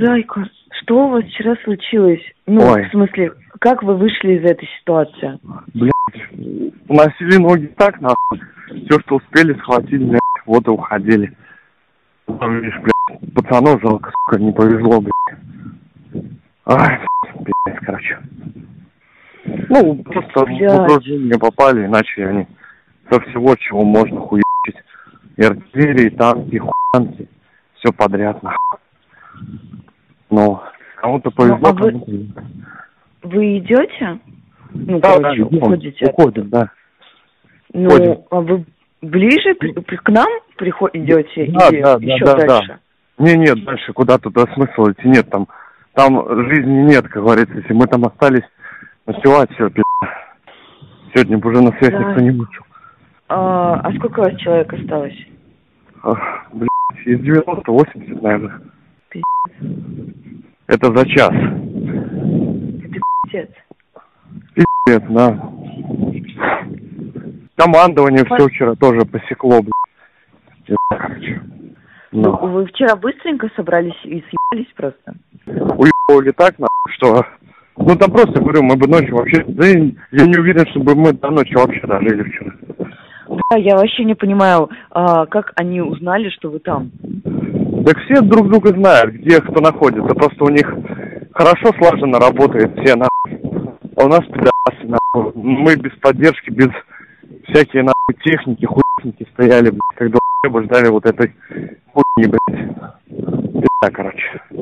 Зайка, что у вас вчера случилось? Ну, ой, в смысле, как вы вышли из этой ситуации? Блядь, уносили ноги так, нахуй. Все, что успели, схватили, блядь, вот и уходили. Там, видишь, блядь, пацанов жалко, сука, не повезло, блядь. Ай, блядь, короче. Ну, просто вопрос не попали, иначе они со всего, чего можно хуячить. И артиллерии, и танки, хуянки, все подряд, нахуй. Ну, кому-то повезло. Ну, а вы идете? Ну, да, короче, да, уходите. Уходим, да. Ну, уходим. А вы ближе к нам идете? Да, или да, еще да, дальше? Да. Не, нет, дальше куда-то, да, смысл идти нет, там жизни нет, как говорится, если мы там остались ночевать, все, пи***. Сегодня бы уже на связь да. Никто не вышел. А сколько у вас человек осталось? Блин, из 90-80, наверное. Это за час. Это пиздец. Пиздец, да. Командование все вчера тоже посекло, блядь. Короче. Но. Вы вчера быстренько собрались и съебались просто? Уебывали так, нахуй, что... Ну там просто, говорю, мы бы ночью вообще... Да я не уверен, чтобы мы до ночи вообще дожили вчера. Да, я вообще не понимаю, как они узнали, что вы там? Так все друг друга знают, где кто находится, просто у них хорошо слаженно работает все нахуй, а у нас пидорасы нахуй, мы без поддержки, без всякие нахуй техники, хуйники стояли, блядь, когда ждали вот этой хуйни, блядь, пизда, короче.